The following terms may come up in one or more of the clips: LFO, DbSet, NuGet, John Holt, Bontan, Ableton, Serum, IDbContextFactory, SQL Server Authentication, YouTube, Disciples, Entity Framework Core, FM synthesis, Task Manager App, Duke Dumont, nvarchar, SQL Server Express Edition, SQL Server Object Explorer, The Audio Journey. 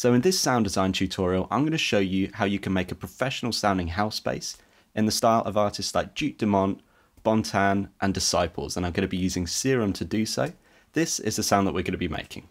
So in this sound design tutorial, I'm going to show you how you can make a professional sounding house bass in the style of artists like Duke Dumont, Bontan and Disciples, and I'm going to be using Serum to do so. This is the sound that we're going to be making.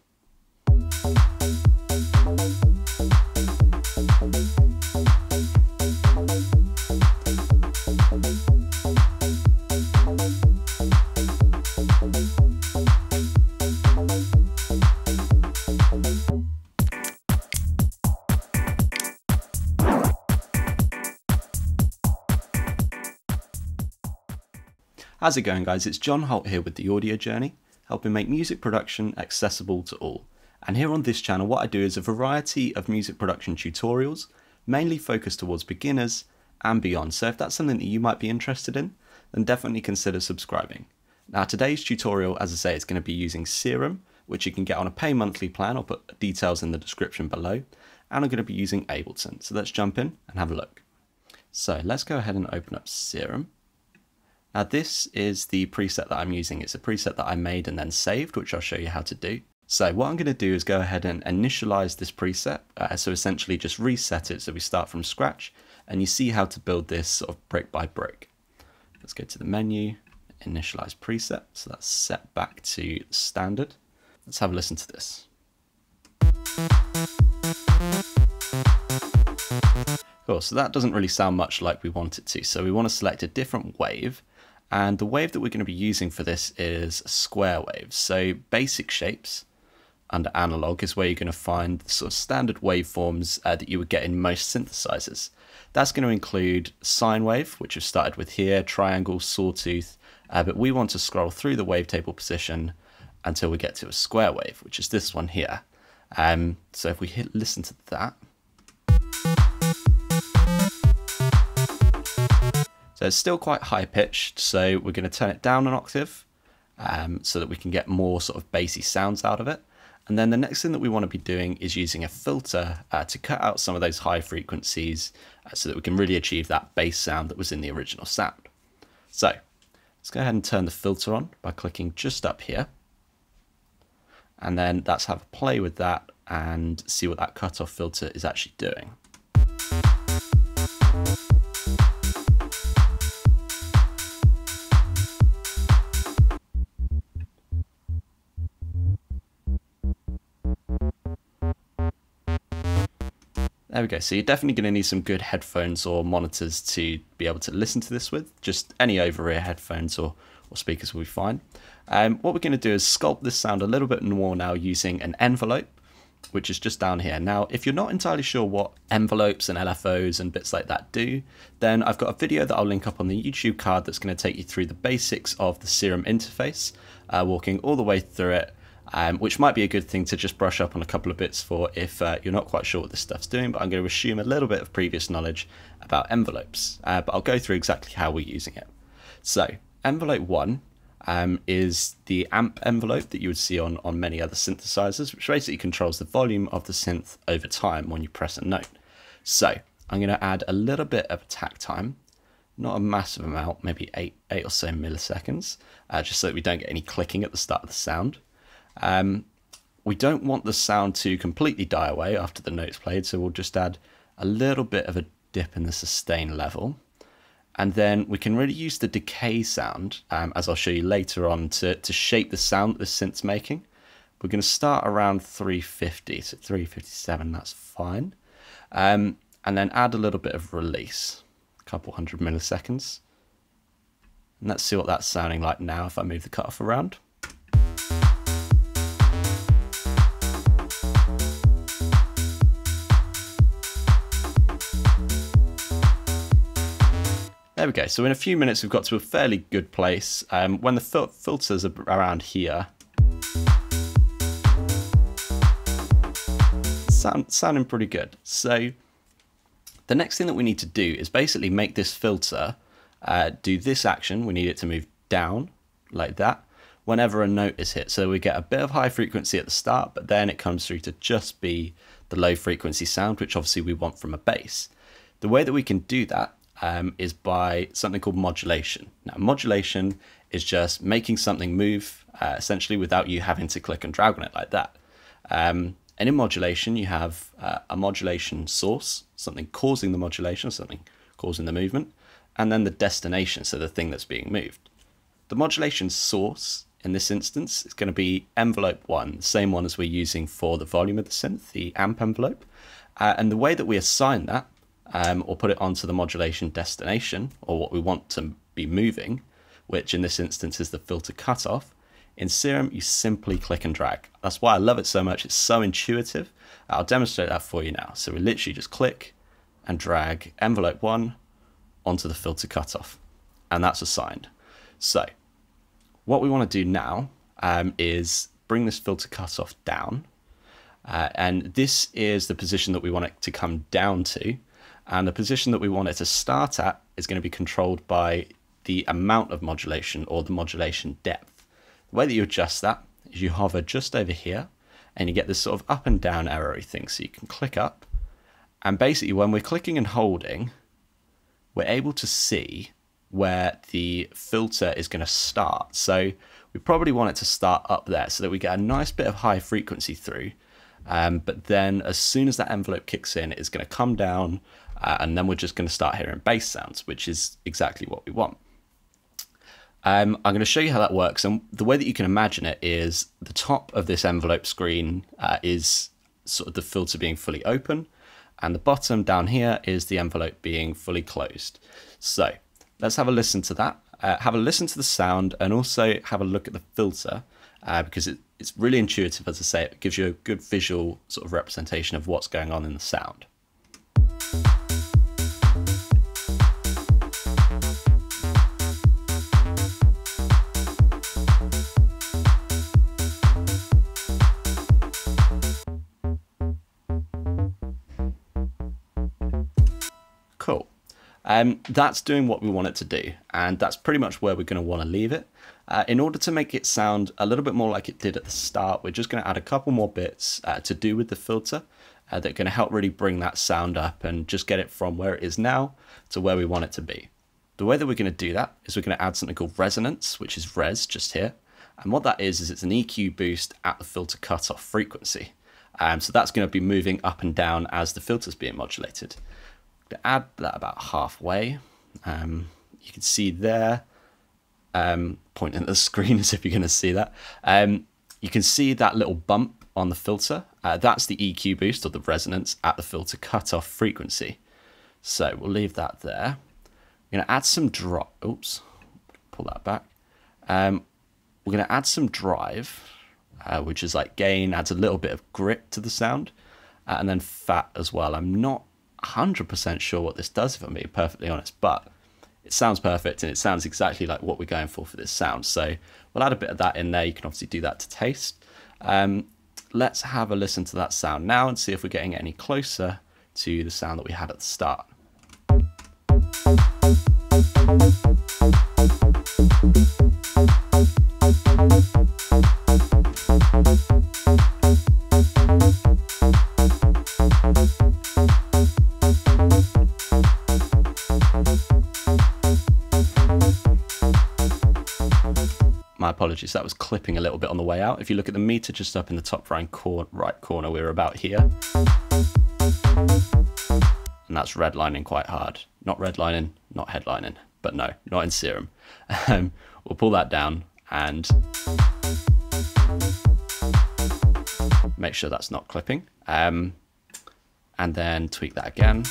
How's it going, guys? It's John Holt here with The Audio Journey, helping make music production accessible to all. And here on this channel, what I do is a variety of music production tutorials, mainly focused towards beginners and beyond. So if that's something that you might be interested in, then definitely consider subscribing. Now today's tutorial, as I say, is going to be using Serum, which you can get on a pay monthly plan. I'll put details in the description below. And I'm going to be using Ableton. So let's jump in and have a look. So let's go ahead and open up Serum. Now this is the preset that I'm using. It's a preset that I made and then saved, which I'll show you how to do. So what I'm going to do is go ahead and initialize this preset. So essentially just reset it. So we start from scratch and you see how to build this sort of brick by brick. Let's go to the menu, initialize preset. So that's set back to standard. Let's have a listen to this. Cool, so that doesn't really sound much like we want it to. So we want to select a different wave. And the wave that we're going to be using for this is square waves. So basic shapes under analog is where you're going to find the sort of standard waveforms that you would get in most synthesizers. That's going to include sine wave, which we've started with here, triangle, sawtooth, but we want to scroll through the wavetable position until we get to a square wave, which is this one here. So if we listen to that. So it's still quite high pitched, so we're going to turn it down an octave so that we can get more sort of bassy sounds out of it. And then the next thing that we want to be doing is using a filter to cut out some of those high frequencies so that we can really achieve that bass sound that was in the original sound. So let's go ahead and turn the filter on by clicking just up here. And then let's have a play with that and see what that cutoff filter is actually doing. There we go. So you're definitely going to need some good headphones or monitors to be able to listen to this with. Just any over-ear headphones or speakers will be fine. What we're going to do is sculpt this sound a little bit more now using an envelope, which is just down here. Now, if you're not entirely sure what envelopes and LFOs and bits like that do, then I've got a video that I'll link up on the YouTube card that's going to take you through the basics of the Serum interface, walking all the way through it. Which might be a good thing to just brush up on a couple of bits for if you're not quite sure what this stuff's doing, but I'm going to assume a little bit of previous knowledge about envelopes, but I'll go through exactly how we're using it. So envelope 1 is the amp envelope that you would see on many other synthesizers, which basically controls the volume of the synth over time when you press a note. So I'm going to add a little bit of attack time, not a massive amount, maybe eight or so milliseconds, just so that we don't get any clicking at the start of the sound. We don't want the sound to completely die away after the note's played, so we'll just add a little bit of a dip in the sustain level. And then we can really use the decay sound, as I'll show you later on, to shape the sound that the synth's making. We're going to start around 350, so 357, that's fine. And then add a little bit of release, a couple hundred milliseconds. And let's see what that's sounding like now if I move the cutoff around. There we go. So in a few minutes, we've got to a fairly good place. When the filter's around here, sounding pretty good. So the next thing that we need to do is basically make this filter do this action. We need it to move down like that whenever a note is hit. So we get a bit of high frequency at the start, but then it comes through to just be the low frequency sound, which obviously we want from a bass. The way that we can do that is by something called modulation. Now, modulation is just making something move essentially without you having to click and drag on it like that. And in modulation, you have a modulation source, something causing the modulation, something causing the movement, and then the destination, so the thing that's being moved. The modulation source, in this instance, is going to be envelope 1, the same one as we're using for the volume of the synth, the amp envelope. And the way that we assign that, or put it onto the modulation destination, or what we want to be moving, which in this instance is the filter cutoff, in Serum, you simply click and drag. That's why I love it so much. It's so intuitive. I'll demonstrate that for you now. So we literally just click and drag envelope 1 onto the filter cutoff, and that's assigned. So what we want to do now is bring this filter cutoff down. And this is the position that we want it to come down to. And the position that we want it to start at is going to be controlled by the amount of modulation or the modulation depth. The way that you adjust that is you hover just over here and you get this sort of up and down arrowy thing. So you can click up, and basically when we're clicking and holding, we're able to see where the filter is going to start. So we probably want it to start up there so that we get a nice bit of high frequency through. But then as soon as that envelope kicks in, it's going to come down and then we're just going to start hearing bass sounds, which is exactly what we want. I'm going to show you how that works, and the way that you can imagine it is the top of this envelope screen is sort of the filter being fully open, and the bottom down here is the envelope being fully closed. So let's have a listen to that, have a listen to the sound, and also have a look at the filter because it's really intuitive. As I say, it gives you a good visual sort of representation of what's going on in the sound. That's doing what we want it to do, and that's pretty much where we're going to want to leave it. In order to make it sound a little bit more like it did at the start, we're just going to add a couple more bits to do with the filter that are going to help really bring that sound up and just get it from where it is now to where we want it to be. The way that we're going to do that is we're going to add something called resonance, which is res just here. And what that is it's an EQ boost at the filter cutoff frequency. So that's going to be moving up and down as the filter's being modulated. To add that about halfway, you can see there, pointing at the screen as if you're going to see that, you can see that little bump on the filter. That's the EQ boost or the resonance at the filter cutoff frequency. So we'll leave that there. We're going to add some drop. Oops, pull that back. We're going to add some drive, which is like gain, adds a little bit of grit to the sound, and then fat as well. I'm not 100% sure what this does, if I'm being perfectly honest, but it sounds perfect and it sounds exactly like what we're going for this sound. So we'll add a bit of that in there. You can obviously do that to taste. Let's have a listen to that sound now and see if we're getting any closer to the sound that we had at the start. Apologies, that was clipping a little bit on the way out. If you look at the meter just up in the top right corner, we're about here. And that's redlining quite hard. Not redlining, not headlining, but no, not in Serum. We'll pull that down and make sure that's not clipping. And then tweak that again.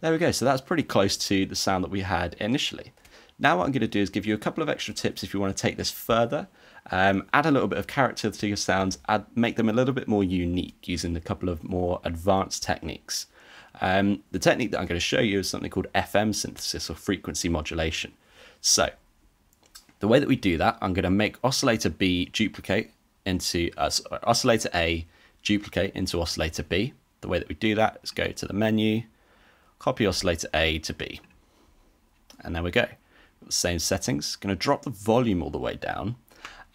There we go, so that's pretty close to the sound that we had initially. Now what I'm going to do is give you a couple of extra tips if you want to take this further, add a little bit of character to your sounds, make them a little bit more unique using a couple of more advanced techniques. The technique that I'm going to show you is something called FM synthesis or frequency modulation. So the way that we do that, I'm going to make oscillator B duplicate into oscillator A duplicate into oscillator B. The way that we do that is go to the menu, copy oscillator A to B, and there we go. The same settings. Going to drop the volume all the way down,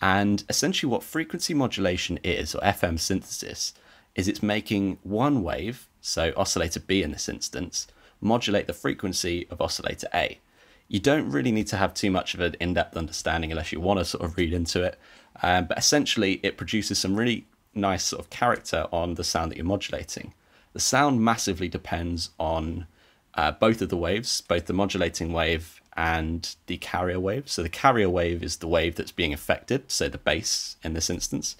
and essentially what frequency modulation is, or FM synthesis, is it's making one wave, so oscillator B in this instance, modulate the frequency of oscillator A. You don't really need to have too much of an in-depth understanding unless you want to sort of read into it. But essentially, it produces some really nice sort of character on the sound that you're modulating. The sound massively depends on both of the waves, both the modulating wave and the carrier wave. So the carrier wave is the wave that's being affected, so the bass in this instance.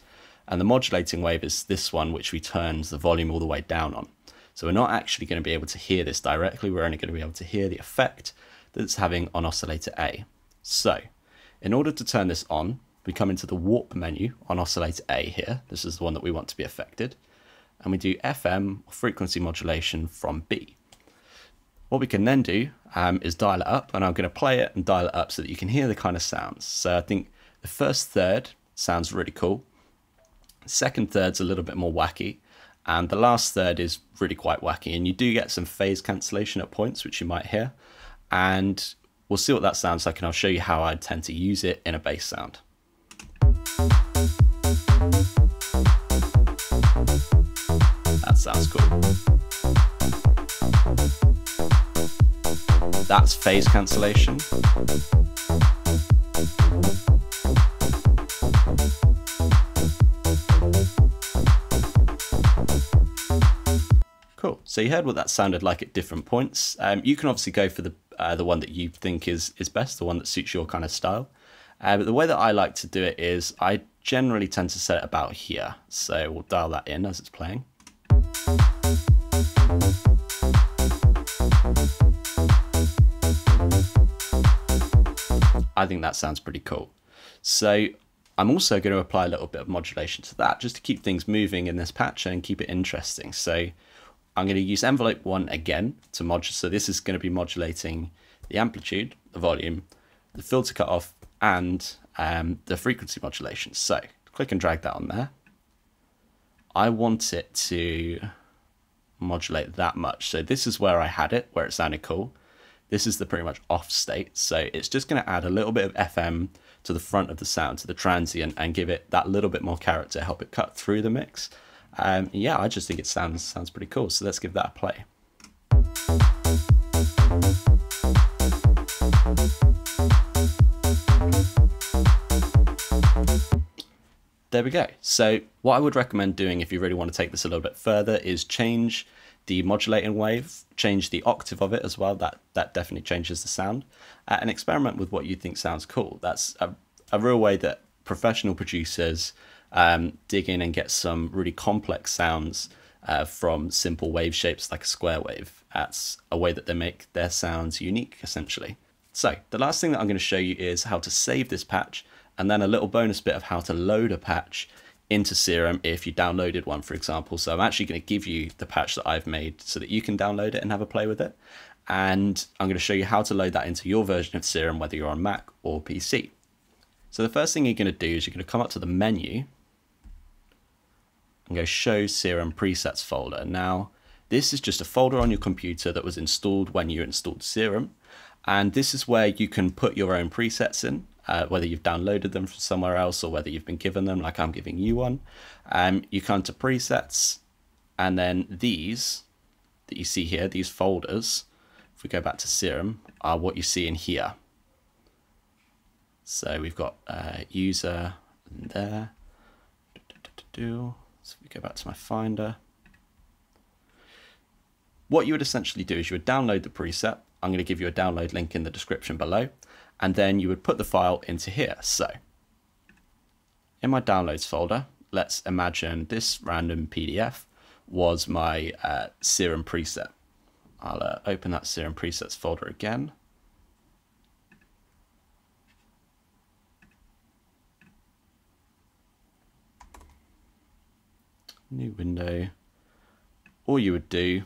And the modulating wave is this one, which we turned the volume all the way down on. So we're not actually going to be able to hear this directly. We're only going to be able to hear the effect that it's having on oscillator A. So in order to turn this on, we come into the warp menu on oscillator A here. This is the one that we want to be affected. And we do FM, or frequency modulation, from B. What we can then do is dial it up, and I'm going to play it and dial it up so that you can hear the kind of sounds. So I think the first third sounds really cool. The second third's a little bit more wacky. And the last third is really quite wacky. And you do get some phase cancellation at points, which you might hear. And we'll see what that sounds like, and I'll show you how I tend to use it in a bass sound. That sounds cool. That's phase cancellation. Cool. So you heard what that sounded like at different points. You can obviously go for the one that you think is best, the one that suits your kind of style. But the way that I like to do it is I generally tend to set it about here. So we'll dial that in as it's playing. I think that sounds pretty cool. So I'm also going to apply a little bit of modulation to that just to keep things moving in this patch and keep it interesting. So I'm going to use envelope 1 again to modulate. So this is going to be modulating the amplitude, the volume, the filter cutoff, and the frequency modulation. So click and drag that on there. I want it to modulate that much. So this is where I had it, where it sounded cool. This is the pretty much off state. So it's just going to add a little bit of FM to the front of the sound, to the transient, and give it that little bit more character, help it cut through the mix. Yeah, I just think it sounds pretty cool. So let's give that a play. There we go. So what I would recommend doing if you really want to take this a little bit further is change the modulating wave, change the octave of it as well. That definitely changes the sound, and experiment with what you think sounds cool. That's a real way that professional producers dig in and get some really complex sounds from simple wave shapes like a square wave. That's a way that they make their sounds unique, essentially. So the last thing that I'm going to show you is how to save this patch, and then a little bonus bit of how to load a patch into Serum if you downloaded one, for example. So I'm actually going to give you the patch that I've made so that you can download it and have a play with it. And I'm going to show you how to load that into your version of Serum, whether you're on Mac or PC. So the first thing you're going to do is you're going to come up to the menu and go Show Serum Presets folder. Now, this is just a folder on your computer that was installed when you installed Serum. And this is where you can put your own presets in, whether you've downloaded them from somewhere else or whether you've been given them, like I'm giving you one. You come to presets, and then these that you see here, these folders, if we go back to Serum, are what you see in here. So we've got user in there. So if we go back to my Finder, what you would essentially do is you would download the preset. I'm going to give you a download link in the description below, and then you would put the file into here. So in my downloads folder, let's imagine this random PDF was my Serum preset. I'll open that Serum presets folder again. New window. All you would do,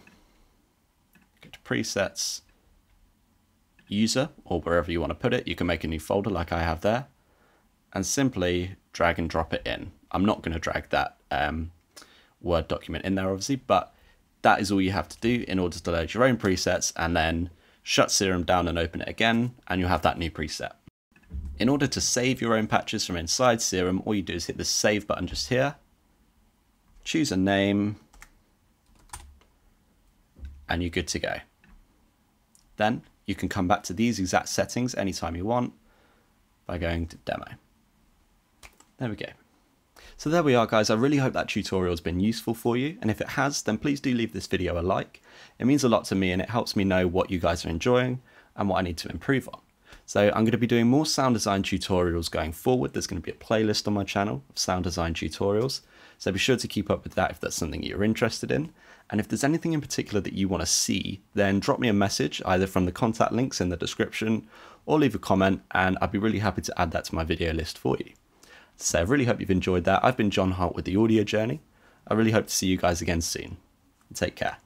go to presets, user, or wherever you want to put it. You can make a new folder like I have there and simply drag and drop it in. I'm not going to drag that Word document in there, obviously, but that is all you have to do in order to load your own presets, and then shut Serum down and open it again, and you'll have that new preset. In order to save your own patches from inside Serum, all you do is hit the save button just here, choose a name, and you're good to go. Then you can come back to these exact settings anytime you want by going to demo. There we go. So there we are, guys. I really hope that tutorial has been useful for you, and if it has, then please do leave this video a like. It means a lot to me and it helps me know what you guys are enjoying and what I need to improve on. So I'm going to be doing more sound design tutorials going forward. There's going to be a playlist on my channel of sound design tutorials, so be sure to keep up with that if that's something you're interested in. And if there's anything in particular that you want to see, then drop me a message either from the contact links in the description or leave a comment, and I'd be really happy to add that to my video list for you. So I really hope you've enjoyed that. I've been John Holt with The Audio Journey. I really hope to see you guys again soon. Take care.